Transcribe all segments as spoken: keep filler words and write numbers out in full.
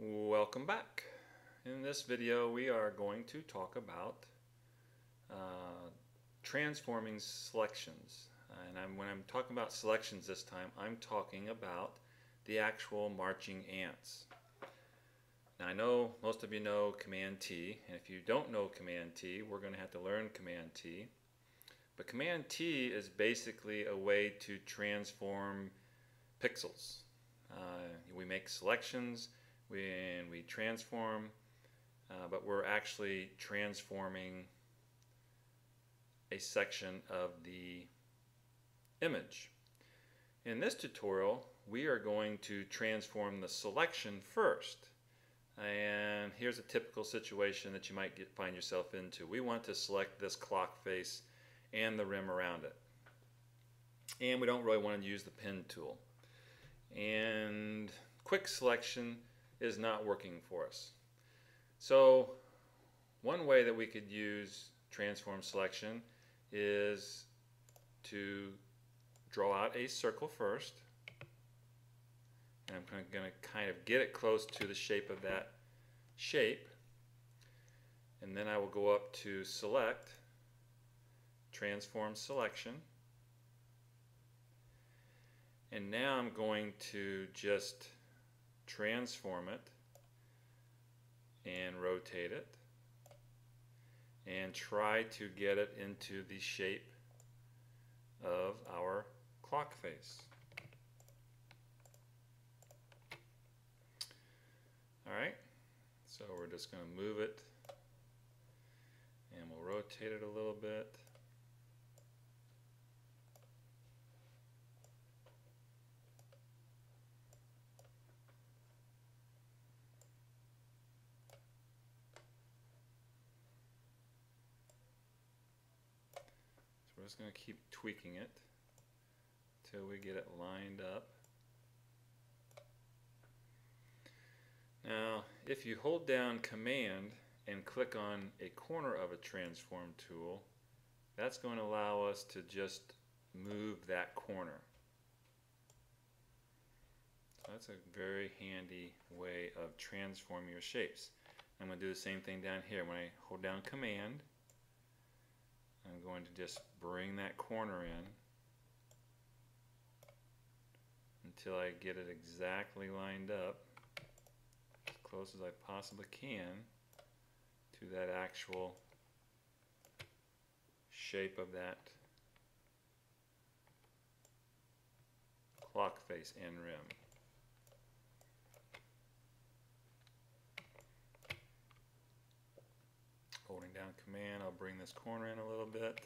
Welcome back. In this video we are going to talk about uh, transforming selections, and I'm, when I'm talking about selections this time, I'm talking about the actual marching ants. Now I know most of you know Command T, and if you don't know Command T, we're going to have to learn Command T. But Command T is basically a way to transform pixels. Uh, we make selections and we transform, uh, but we're actually transforming a section of the image. In this tutorial we are going to transform the selection first, and here's a typical situation that you might get, find yourself into. We want to select this clock face and the rim around it, and we don't really want to use the pen tool, and quick selection is not working for us. So one way that we could use transform selection is to draw out a circle first, and I'm going to kind of get it close to the shape of that shape, and then I will go up to select, transform selection, and now I'm going to just transform it and rotate it and try to get it into the shape of our clock face. Alright, so we're just going to move it and we'll rotate it a little bit. We're just going to keep tweaking it till we get it lined up. Now if you hold down Command and click on a corner of a transform tool, that's going to allow us to just move that corner. So that's a very handy way of transforming your shapes. I'm going to do the same thing down here. When I hold down Command, I'm going to just bring that corner in until I get it exactly lined up, as close as I possibly can to that actual shape of that clock face and rim. Holding down Command, I'll bring this corner in a little bit.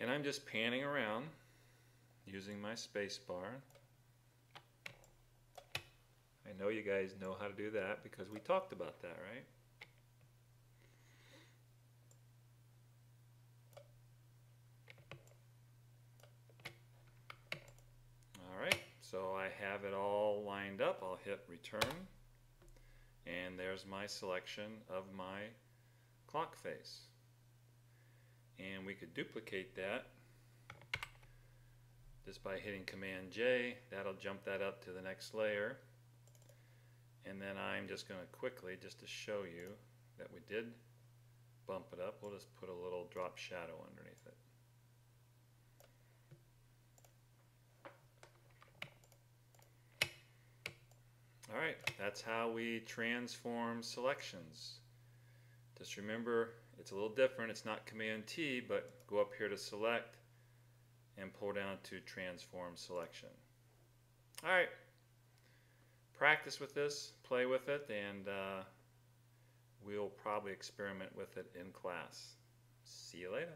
And I'm just panning around using my space bar. I know you guys know how to do that because we talked about that, right? Alright, so I have it all lined up. I'll hit return. And there's my selection of my clock face, and we could duplicate that just by hitting Command J. That'll jump that up to the next layer, and then I'm just going to quickly, just to show you that we did bump it up, we'll just put a little drop shadow underneath it. Alright, that's how we transform selections. Just remember, it's a little different. It's not Command T, but go up here to select and pull down to transform selection. Alright, practice with this, play with it, and uh, we'll probably experiment with it in class. See you later.